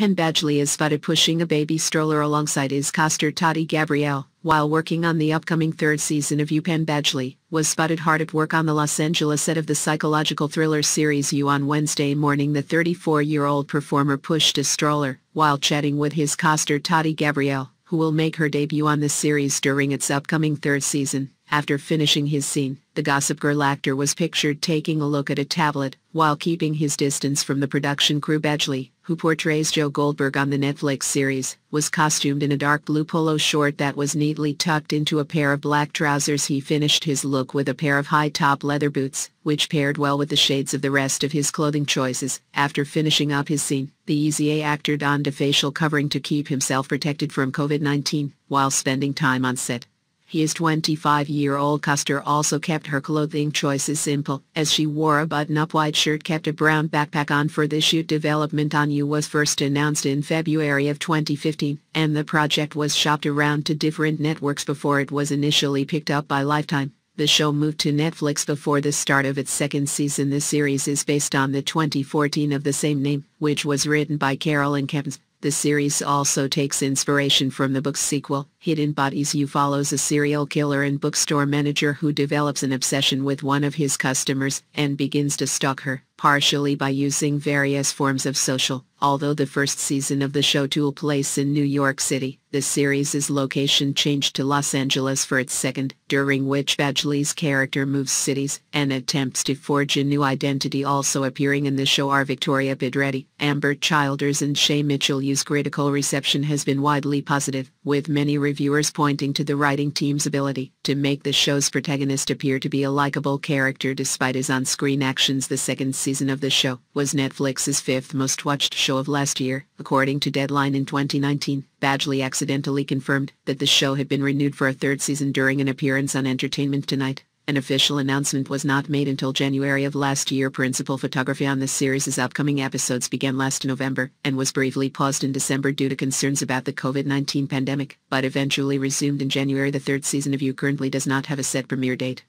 Penn Badgley is spotted pushing a baby stroller alongside his co-star Tati Gabrielle, while working on the upcoming third season of You. Penn Badgley was spotted hard at work on the Los Angeles set of the psychological thriller series You. On Wednesday morning, the 34-year-old performer pushed a stroller while chatting with his co-star Tati Gabrielle, who will make her debut on the series during its upcoming third season. After finishing his scene, the Gossip Girl actor was pictured taking a look at a tablet while keeping his distance from the production crew. Badgley, who portrays Joe Goldberg on the Netflix series, was costumed in a dark blue polo short that was neatly tucked into a pair of black trousers. He finished his look with a pair of high-top leather boots, which paired well with the shades of the rest of his clothing choices. After finishing up his scene, the Easy A actor donned a facial covering to keep himself protected from COVID-19 while spending time on set. His 25-year-old co-star also kept her clothing choices simple, as she wore a button-up white shirt, kept a brown backpack on for the shoot. Development on You was first announced in February of 2015, and the project was shopped around to different networks before it was initially picked up by Lifetime. The show moved to Netflix before the start of its second season. The series is based on the 2014 of the same name, which was written by Caroline Kepnes. The series also takes inspiration from the book's sequel, Hidden Bodies. You follows a serial killer and bookstore manager who develops an obsession with one of his customers and begins to stalk her, partially by using various forms of social. Although the first season of the show took place in New York City, the series' location changed to Los Angeles for its second, during which Badgley's character moves cities and attempts to forge a new identity. Also appearing in the show are Victoria Bidredi, Amber Childers and Shay Mitchell. You's critical reception has been widely positive, with many reviewers pointing to the writing team's ability to make the show's protagonist appear to be a likable character despite his on-screen actions. The second season of the show was Netflix's fifth most-watched show of last year, according to Deadline. In 2019, Badgley accidentally confirmed that the show had been renewed for a third season during an appearance on Entertainment Tonight. An official announcement was not made until January of last year. Principal photography on the series' upcoming episodes began last November and was briefly paused in December due to concerns about the COVID-19 pandemic, but eventually resumed in January. The third season of You currently does not have a set premiere date.